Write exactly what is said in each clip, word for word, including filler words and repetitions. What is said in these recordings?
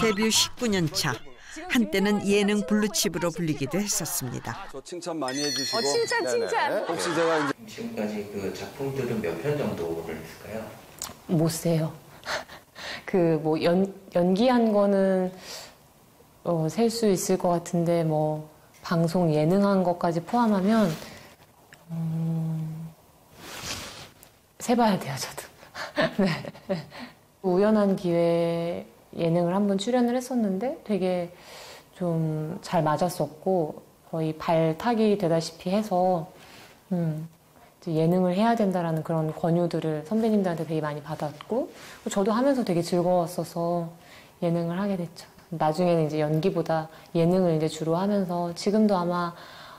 데뷔 십구 년 차. 한때는 예능 블루칩으로 불리기도 했었습니다. 저 칭찬 많이 해주시고. 어, 칭찬, 칭찬. 네네. 혹시 제가 이제 지금까지 그 작품들은 몇 편 정도를 했을까요? 못 세요. 그 뭐 연 연기한 거는 어, 셀 수 있을 것 같은데 뭐 방송 예능한 것까지 포함하면 음, 세봐야 돼요 저도. 네. 우연한 기회. 예능을 한번 출연을 했었는데 되게 좀 잘 맞았었고 거의 발탁이 되다시피 해서 음 이제 예능을 해야 된다라는 그런 권유들을 선배님들한테 되게 많이 받았고 저도 하면서 되게 즐거웠어서 예능을 하게 됐죠. 나중에는 이제 연기보다 예능을 이제 주로 하면서 지금도 아마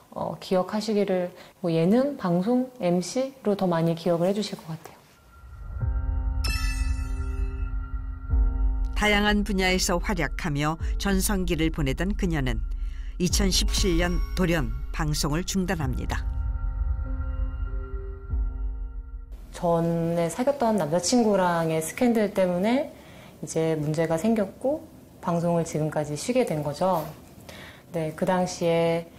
어 기억하시기를 뭐 예능, 방송, 엠씨로 더 많이 기억을 해주실 것 같아요. 다양한 분야에서 활약하며 전성기를 보내던 그녀는 이천십칠 년 돌연 방송을 중단합니다. 전에 사귀었던 남자친구랑의 스캔들 때문에 이제 문제가 생겼고 방송을 지금까지 쉬게 된 거죠. 네, 그 당시에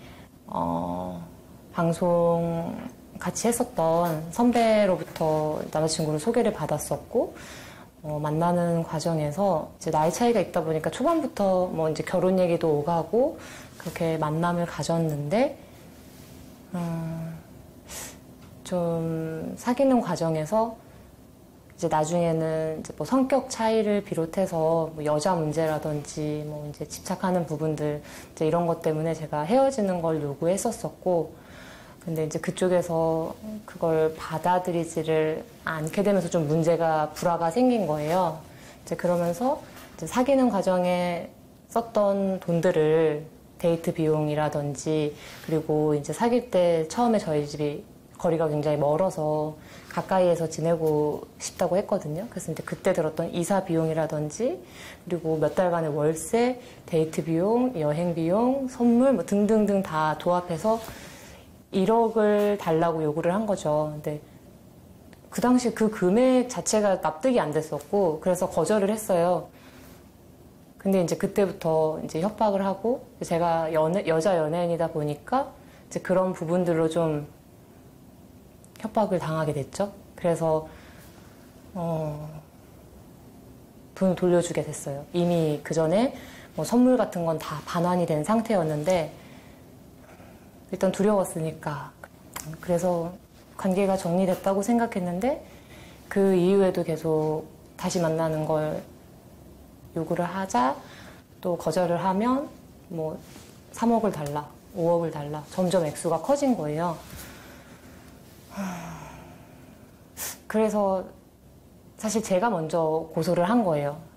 어, 방송 같이 했었던 선배로부터 남자친구를 소개를 받았었고 어, 만나는 과정에서 이제 나이 차이가 있다 보니까 초반부터 뭐 이제 결혼 얘기도 오가고 그렇게 만남을 가졌는데 음, 좀 사귀는 과정에서 이제 나중에는 이제 뭐 성격 차이를 비롯해서 뭐 여자 문제라든지 뭐 이제 집착하는 부분들 이제 이런 것 때문에 제가 헤어지는 걸 요구했었었고 근데 이제 그쪽에서 그걸 받아들이지를 않게 되면서 좀 문제가, 불화가 생긴 거예요. 이제 그러면서 이제 사귀는 과정에 썼던 돈들을 데이트 비용이라든지 그리고 이제 사귈 때 처음에 저희 집이 거리가 굉장히 멀어서 가까이에서 지내고 싶다고 했거든요. 그래서 이제 그때 들었던 이사 비용이라든지 그리고 몇 달간의 월세, 데이트 비용, 여행 비용, 선물 뭐 등등등 다 도합해서 일억을 달라고 요구를 한 거죠. 근데 그 당시 그 금액 자체가 납득이 안 됐었고 그래서 거절을 했어요. 근데 이제 그때부터 이제 협박을 하고 제가 연애, 여자 연예인이다 보니까 이제 그런 부분들로 좀 협박을 당하게 됐죠. 그래서 어, 돈 돌려주게 됐어요. 이미 그 전에 뭐 선물 같은 건 다 반환이 된 상태였는데 일단 두려웠으니까 그래서 관계가 정리됐다고 생각했는데 그 이후에도 계속 다시 만나는 걸 요구를 하자 또 거절을 하면 뭐 삼억을 달라, 오억을 달라 점점 액수가 커진 거예요. 그래서 사실 제가 먼저 고소를 한 거예요.